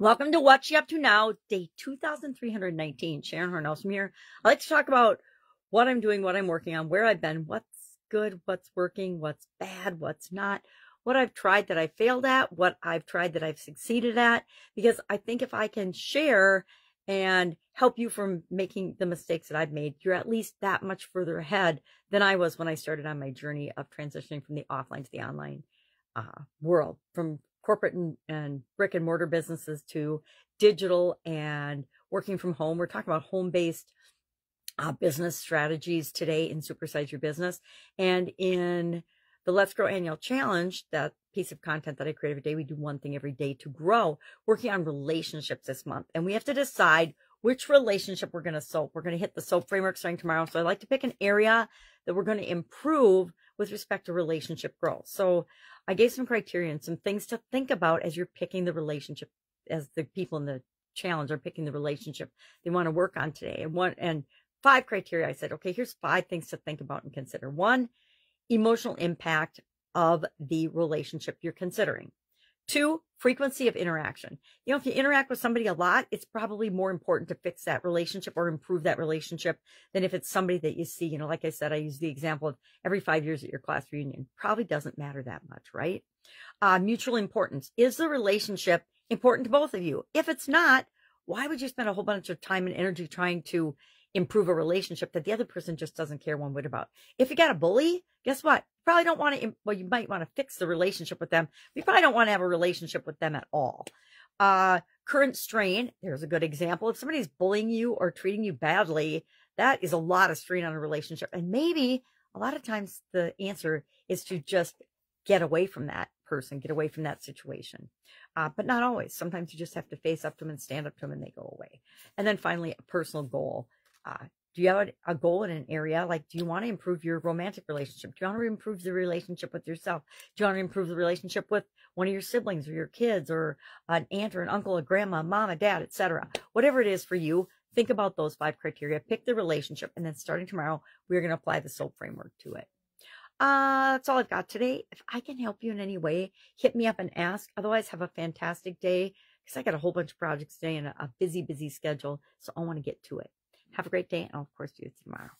Welcome to What She Up To Now, day 2319. Sharon Horne-Ellstrom here. I like to talk about what I'm doing, what I'm working on, where I've been, what's good, what's working, what's bad, what's not, what I've tried that I failed at, what I've tried that I've succeeded at, because I think if I can share and help you from making the mistakes that I've made, you're at least that much further ahead than I was when I started on my journey of transitioning from the offline to the online world, from corporate and brick and mortar businesses to digital and working from home. We're talking about home-based business strategies today in Supersize Your Business. And in the Let's Grow Annual Challenge, that piece of content that I create every day, we do one thing every day to grow, working on relationships this month. And we have to decide which relationship we're going to SOAP. We're going to hit the SOAP framework starting tomorrow. So I like to pick an area that we're going to improve with respect to relationship growth. So I gave some criteria and some things to think about as you're picking the relationship, as the people in the challenge are picking the relationship they want to work on today. And five criteria. I said, okay, here's five things to think about and consider. One, emotional impact of the relationship you're considering. Two, frequency of interaction. You know, if you interact with somebody a lot, it's probably more important to fix that relationship or improve that relationship than if it's somebody that you see, you know, like I said, I use the example of every 5 years at your class reunion. Probably doesn't matter that much, right? Mutual importance. Is the relationship important to both of you? If it's not, why would you spend a whole bunch of time and energy trying to improve a relationship that the other person just doesn't care one bit about? If you got a bully, guess what? You probably don't want to, well, you might want to fix the relationship with them, but you probably don't want to have a relationship with them at all. Current strain, there's a good example. If somebody's bullying you or treating you badly, that is a lot of strain on a relationship. And maybe a lot of times the answer is to just get away from that person, get away from that situation. But not always. Sometimes you just have to face up to them and stand up to them and they go away. And then finally, a personal goal. Do you have a goal in an area? Like, do you want to improve your romantic relationship? Do you want to improve the relationship with yourself? Do you want to improve the relationship with one of your siblings or your kids or an aunt or an uncle, a grandma, mom, a dad, etc.? Whatever it is for you, think about those five criteria, pick the relationship, and then starting tomorrow, we're going to apply the SOAP framework to it. That's all I've got today. If I can help you in any way, hit me up and ask. Otherwise, have a fantastic day because I got a whole bunch of projects today and a busy schedule, so I want to get to it. Have a great day, and I'll, of course, see you tomorrow.